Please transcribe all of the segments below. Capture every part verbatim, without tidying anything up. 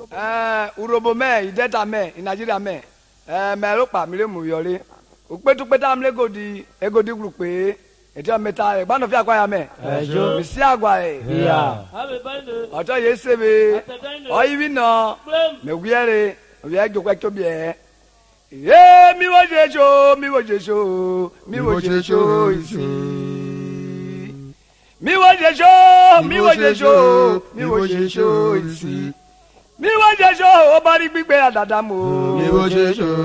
Eh, urobome, ideta me, inajira me. Eh, melopa Milo Muyoli. Ukwetupetam Legodi, Egodi Grupe. Ejo meta, bano fi akwaya me. Ejo, mister Agwale. Yeah. Have bando. Ojo yesebe. Oyvino. Muguere, Wektobiye. Ya Miojesho, Miojesho, Miojesho isi. Miojesho, Miojesho, Miojesho isi. Miojesho, o bari gbigbe adadamo. Miojesho.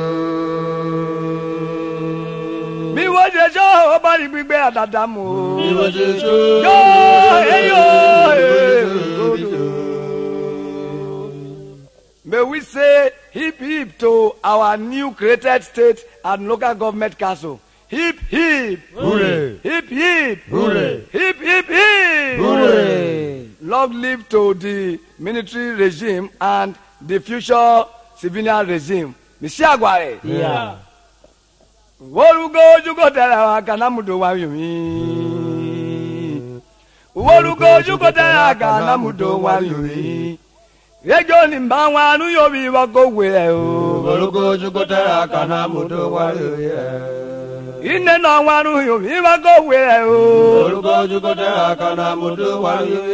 Miojesho, o bari gbigbe adadamo. Miojesho. Yo, eyo, eyo. May we say hip hip to our new created state and local government council. Hip hip, hooray! Hip hip, hooray! Hip hip hip, hooray! Long live to the military regime and the future civilian regime. mister Agwale. Yeah. Walugo jugo tera kanamudo wayumi. Walugo jugo tera kanamudo wayumi. Egoni mbanwa nu yobi wakogwe o. Walugo jugo tera kanamudo wayumi. Inne na waru yobi wakogwe o. Walugo jugo tera kanamudo wayumi.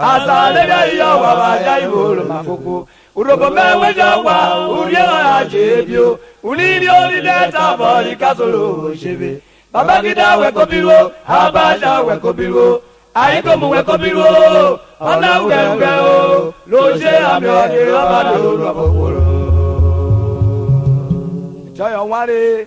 I Asalele iyo baba ja ibolo makoko urobome weja wa uriela ajebio uniri ori deta boli kasolo shebe baba gida Wektobiye abaja Wektobiye aikomu Wektobiye ona uwe o loje amioje abado robokoro joyo ware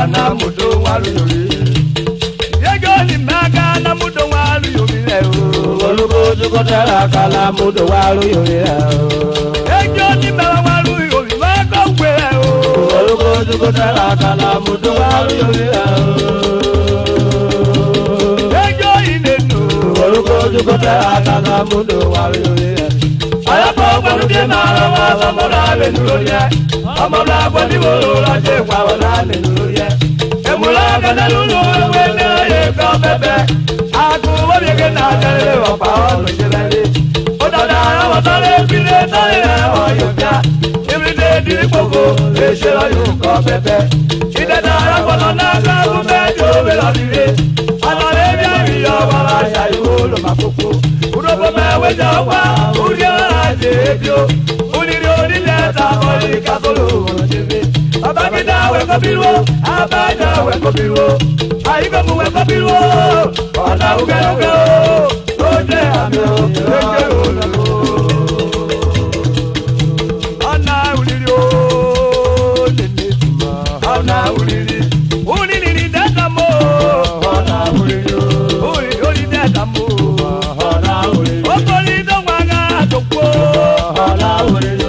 Kana mudo walu yobi, yegoni maga na mudo walu yobi leo. Walugo jugo tera kana mudo walu yobi leo. Yegoni maga walu yobi maga weo. Walugo jugo tera kana mudo walu yobi leo. Yegoni neno. Walugo jugo tera kana mudo walu yobi leo. Ayapo balubi malawa zamora benuloye. Amala kwani bolo la je kwa wala menuye Emula kana lulu wende ye kwa bebe Akuwa bege na jale wa paolo shilele Odadara wa sale pile tale wa yopia Ibride diri koko eshela yuko bebe Idadara kwa nanaka kumejo vela dire Anale vya vya wala shayu lo makuku Urobo mewe jawa uria la jebyo Abagida Wektobiye, abaja Wektobiye, aikomu Wektobiye, ona ugero ugero, loje amio, loje ugero, ona uliri o, nene tuma, ona uliri, uliri ni deta mo, ona uliri, uliri uliri deta mo, ona uliri, okoli donga doko, ona uliri.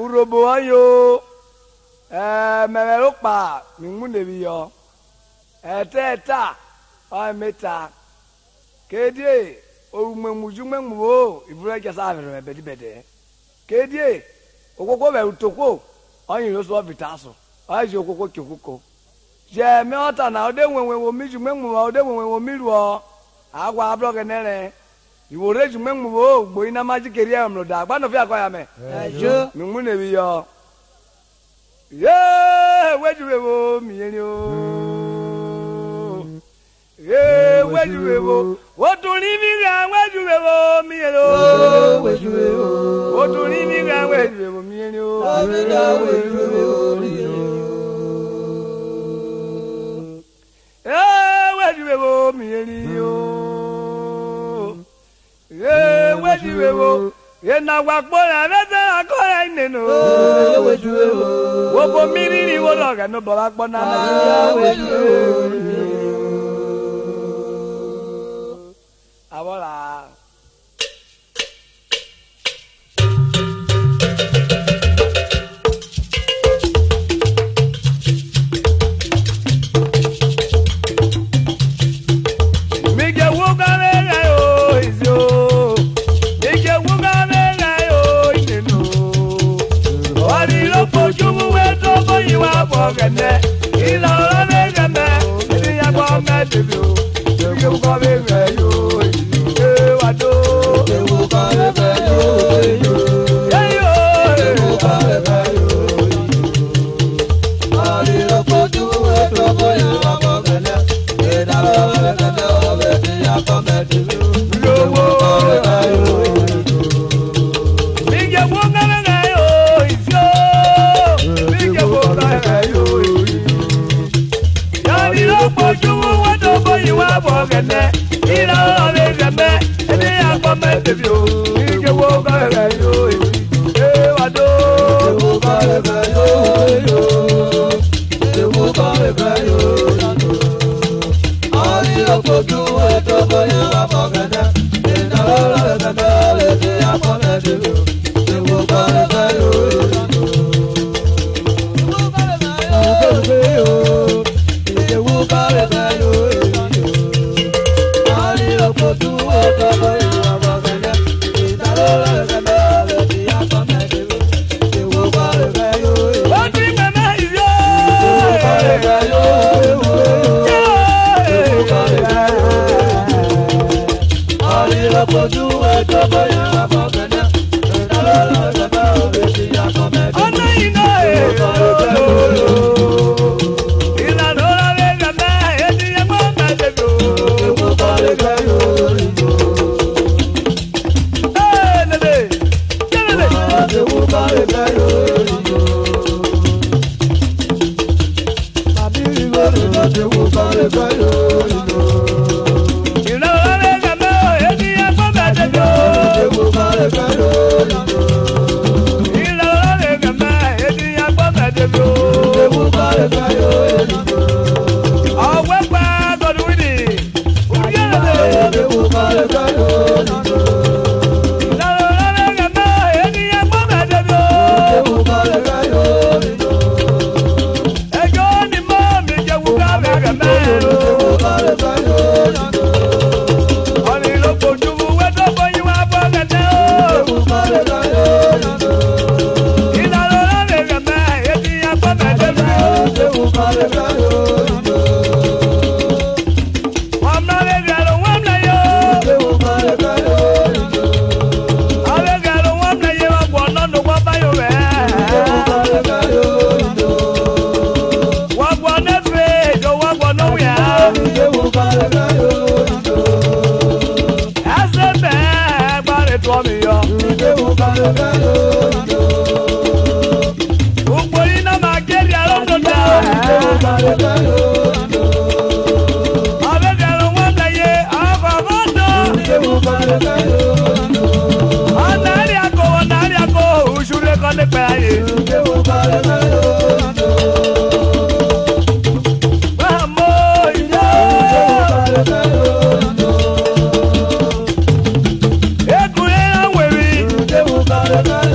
uroboyo eh memelopa mingunde biyo eteta o meta K D oumemujumem wo ibura jasa bere bede bede K D okoko be utoko oyin lo so vitaso aje okoko kikuko je me ota na ode wenwe wo mijumem wo ode wenwe wo miruo agwa block nere iwo rejumem wo gbo ina majikeri amlo da gba no fi akoya me ejo mingunde biyo ye wejuwe wo miyeni o ye wejuwe wo otuni mi ga wejuwe wo miyeni o wejuwe wo otuni mi ga wejuwe wo miyeni o abeda wejuwe wo miyeni o ye wejuwe wo miyeni o ye wejuwe wo yena wakbora reza akora ineno wejuwe wo bo miriri wo loga no bo wakbona na wejuwe abola I'm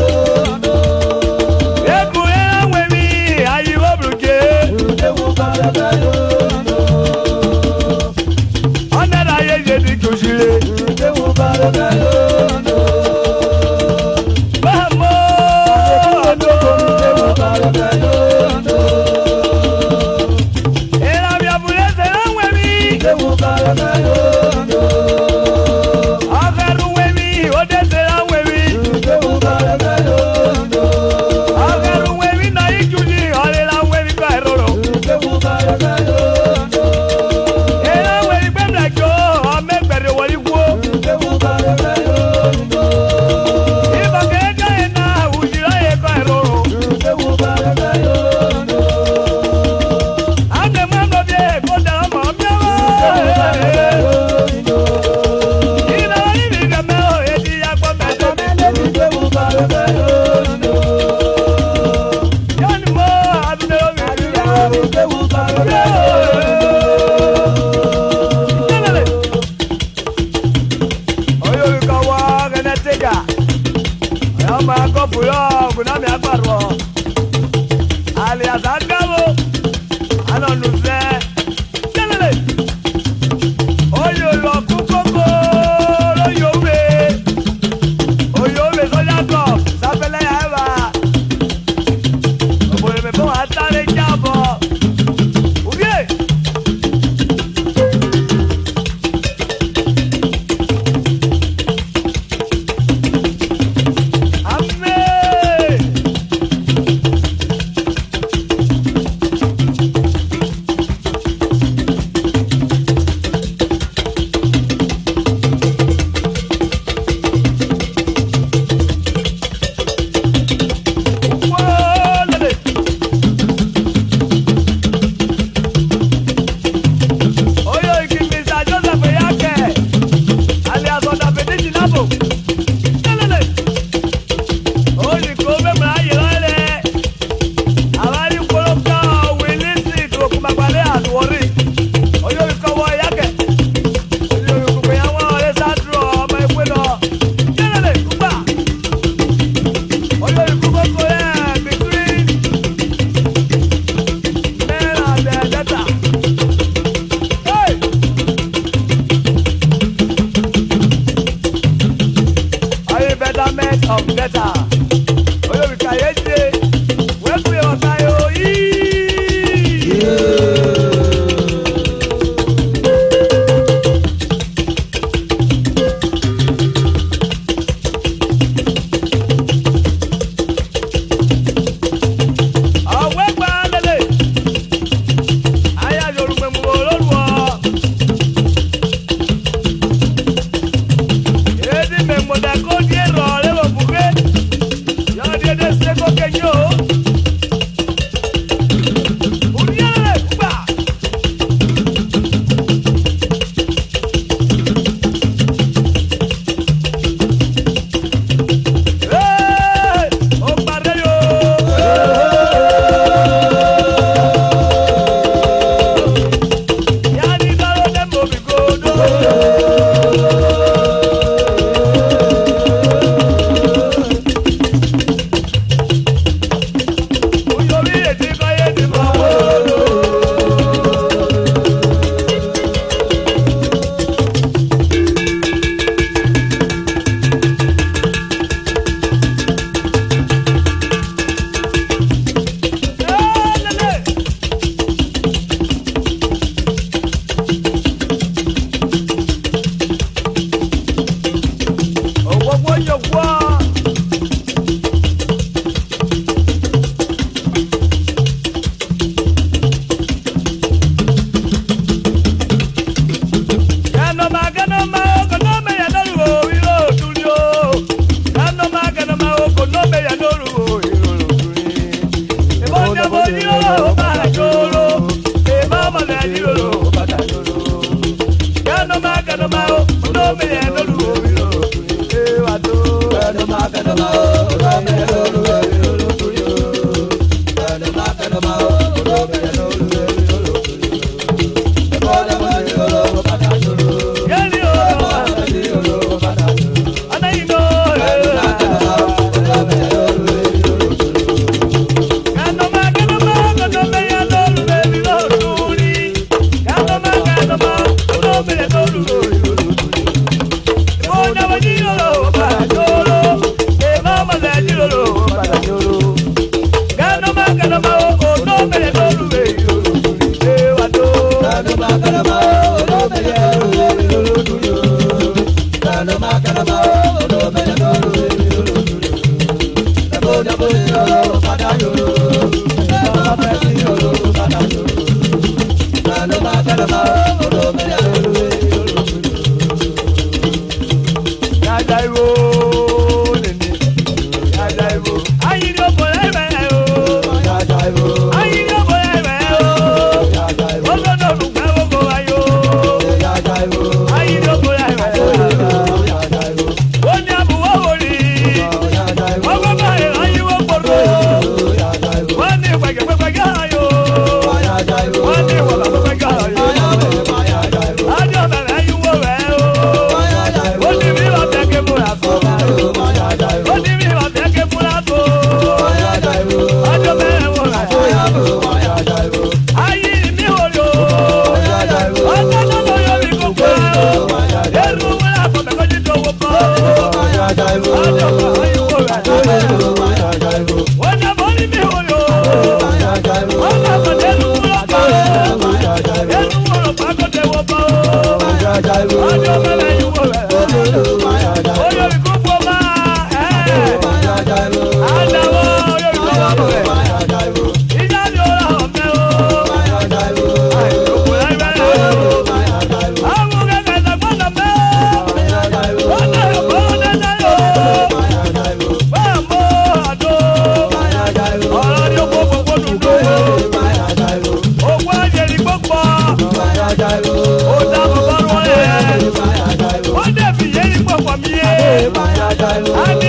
I